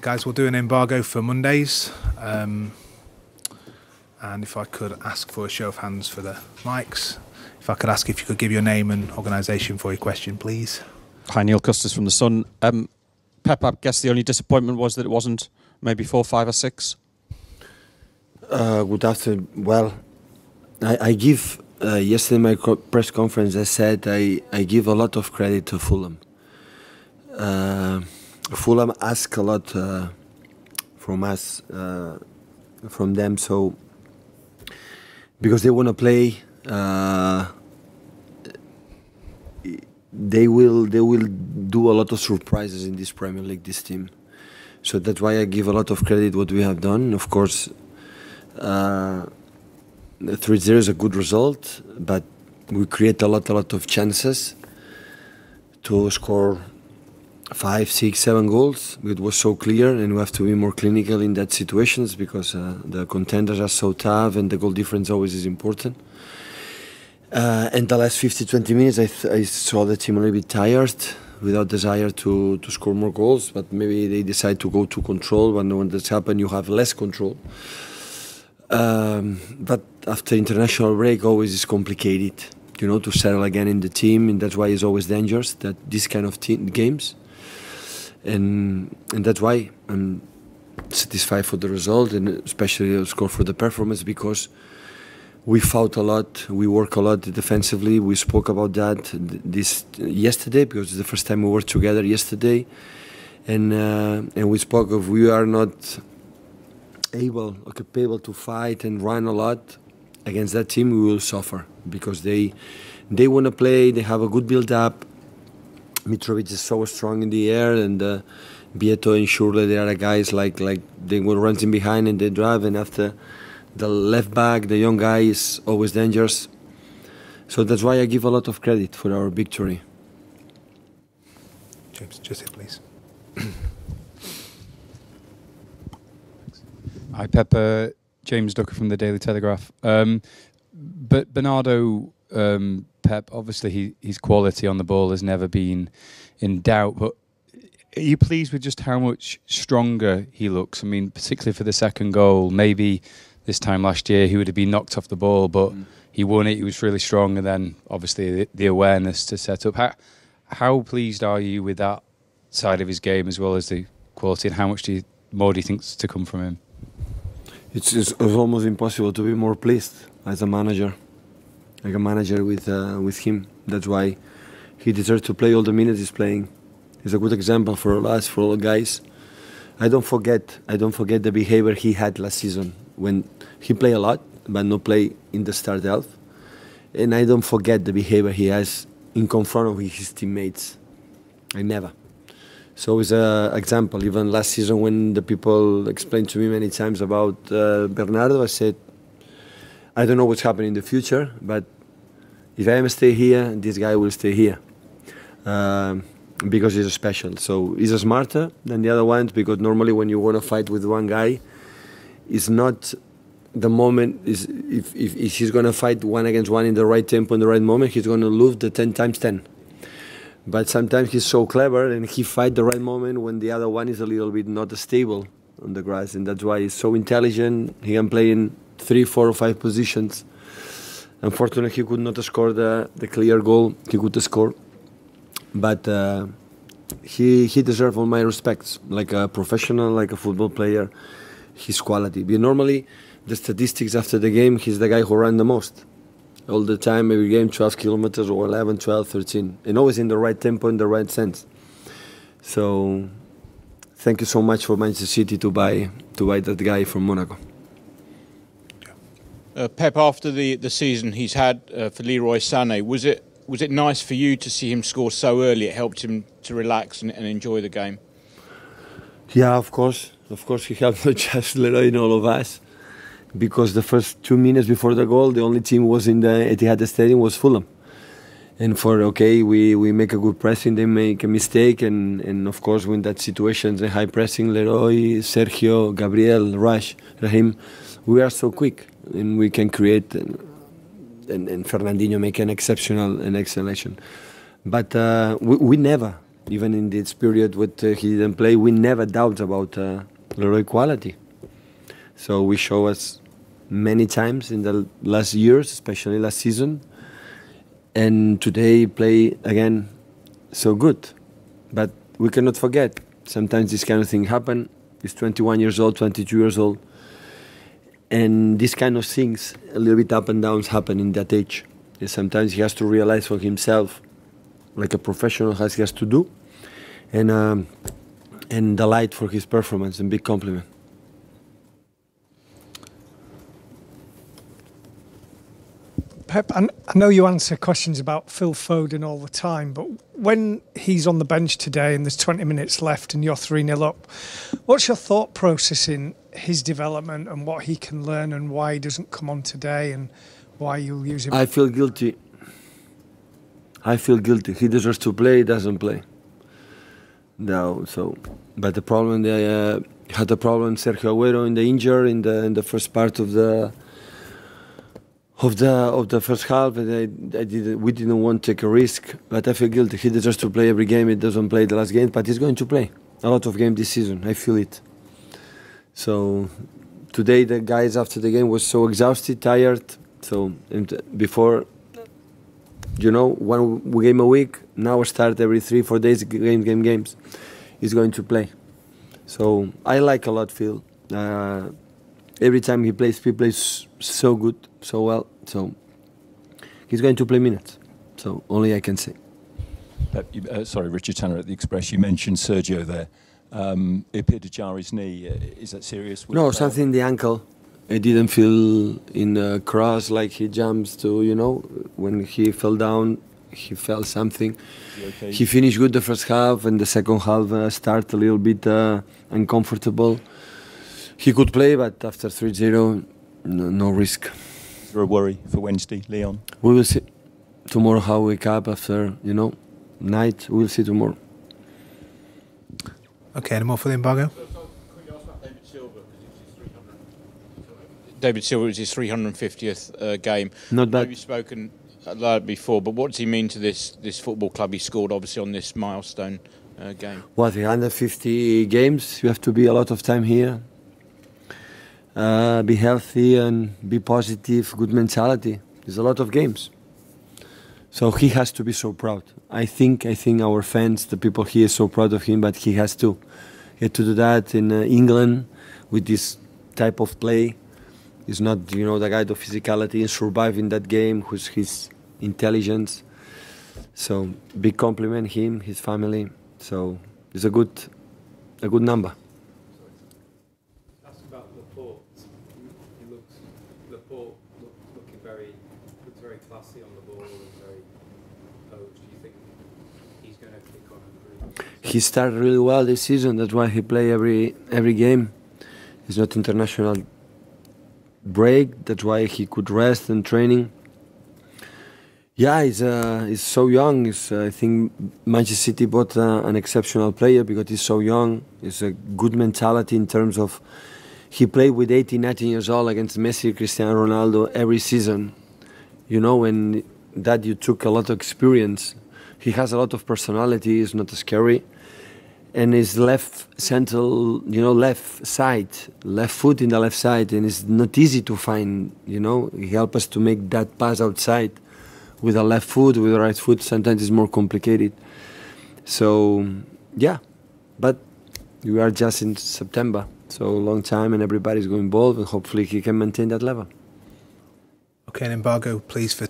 Guys, we'll do an embargo for Mondays. And if I could ask for a show of hands for the mics. If I could ask if you could give your name and organisation for your question, please. Hi, Neil Custis from The Sun. Pep, I guess the only disappointment was that it wasn't maybe 4, 5 or 6. Good afternoon. Well, I give... yesterday in my press conference I said I give a lot of credit to Fulham. Fulham ask a lot from us, from them, so because they want to play, they will do a lot of surprises in this Premier League, this team. So that's why I give a lot of credit what we have done. Of course, 3-0 is a good result, but we create a lot of chances to score 5, 6, 7 goals. It was so clear, and we have to be more clinical in that situations because the contenders are so tough, and the goal difference always is important. And the last 50-20 minutes, I saw the team a little bit tired, without desire to score more goals. But maybe they decide to go to control. When that's happened, you have less control. But after international break, always is complicated, you know, to settle again in the team, and that's why it's always dangerous that this kind of games, and that's why I'm satisfied for the result, and especially the score for the performance, because we fought a lot, we work a lot defensively. We spoke about that this yesterday because it's the first time we were together yesterday, and we spoke of we are not capable to fight and run a lot against that team. We will suffer because they want to play. They have a good build-up. Mitrovic is so strong in the air, and Vieto and Surely there are guys like they will run in behind and they drive. And after the left back, the young guy is always dangerous. So that's why I give a lot of credit for our victory. James, Joseph, please. Hi, Pepper. James Ducker from the Daily Telegraph. But Bernardo, Pep, obviously his quality on the ball has never been in doubt. But are you pleased with just how much stronger he looks? I mean, particularly for the second goal. Maybe this time last year he would have been knocked off the ball, but he won it. He was really strong, and then obviously the awareness to set up. How pleased are you with that side of his game as well as the quality, and how much more do you think's to come from him? It's almost impossible to be more pleased as a manager, like a manager with him. That's why he deserves to play all the minutes he's playing. He's a good example for us, for all guys. I don't forget the behavior he had last season when he played a lot, but not play in the start half. And I don't forget the behavior he has in confront of his teammates. I never. So it's an example. Even last season, when the people explained to me many times about Bernardo, I said, I don't know what's happening in the future, but if I am stay here, this guy will stay here because he's special. So he's smarter than the other ones, because normally when you want to fight with one guy, it's not the moment. If he's going to fight one against one in the right tempo, in the right moment, he's going to lose the 10 times 10. But sometimes he's so clever and he fights the right moment when the other one is a little bit not stable on the grass. And that's why he's so intelligent. He can play in 3, 4 or 5 positions. Unfortunately, he could not score the clear goal he could score. But he deserves all my respects, like a professional, like a football player, his quality. But normally, the statistics after the game, he's the guy who ran the most. All the time, every game, 12 kilometers or 11, 12, 13. And always in the right tempo, in the right sense. So, thank you so much for Manchester City to buy that guy from Monaco. Pep, after the season he's had for Leroy Sané, was it nice for you to see him score so early? It helped him to relax and enjoy the game? Yeah, of course. Of course, he helped not just Leroy and all of us. Because the first 2 minutes before the goal, the only team was in the Etihad Stadium was Fulham, and we make a good pressing, they make a mistake, and of course when that situation, the high pressing, Leroy, Sergio, Gabriel, Raj, Raheem, we are so quick and we can create, and Fernandinho make an excellent action. But we never Even in this period what he didn't play, we never doubt about Leroy quality. So we show us many times in the last years, especially last season, and today play again so good. But we cannot forget, sometimes this kind of thing happen. He's 21 years old, 22 years old, and these kind of things, a little bit up and downs, happen in that age. And sometimes he has to realize for himself, like a professional has to do, and delight for his performance, and big compliment. Pep, I know you answer questions about Phil Foden all the time, but when he's on the bench today and there's 20 minutes left and you're 3-0 up, what's your thought process in his development and what he can learn and why he doesn't come on today and why you'll use him? I feel guilty. I feel guilty. He deserves to play, he doesn't play. No, so, but the problem, they had a problem, Sergio Aguero in the injury in the first part of the first half, and we didn't want to take a risk, but I feel guilty. He deserves to play every game. He doesn't play the last game, but he's going to play a lot of games this season. I feel it. So today the guys after the game was so exhausted, tired. So before, you know, one game a week. Now I start every 3-4 days games. He's going to play. So I like a lot Phil. Every time he plays so good, so well. So he's going to play minutes. So only I can say. Sorry, Richard Tanner at the Express. You mentioned Sergio there. It appeared to jar his knee. Is that serious? No, something in the ankle. I didn't feel in the cross, like he jumps to, you know, when he fell down, he felt something. Okay? He finished good the first half, and the second half start a little bit uncomfortable. He could play, but after 3-0, no risk. Is there a worry for Wednesday, Leon? We will see tomorrow how we wake up after, you know, night. We'll see tomorrow. Okay, any more for the embargo? Could you ask about David Silva? David Silva was his 350th game. Not bad. You've spoken about it before, but what does he mean to this football club? He scored, obviously, on this milestone game. Well, 350 games. You have to be a lot of time here. Be healthy and be positive, good mentality. There's a lot of games. So he has to be so proud. I think our fans, the people here, are so proud of him, but he has to. He had to do that in England with this type of play. He's not, you know, the guy of physicality and surviving that game with his intelligence. So big compliment him, his family. So it's a good number. He started really well this season. That's why he played every game. It's not international break. That's why he could rest and training. Yeah, he's so young. I think Manchester City bought an exceptional player because he's so young. He's a good mentality in terms of he played with 18, 19 years old against Messi, Cristiano Ronaldo every season. You know, and that you took a lot of experience. He has a lot of personality. He's not scary. And his left central, you know, left foot in the left side, and it's not easy to find, you know. He helped us to make that pass outside with the left foot, with the right foot. Sometimes it's more complicated. So, yeah, but we are just in September, so a long time, and everybody's going involved, and hopefully he can maintain that level. Okay, an embargo, please, for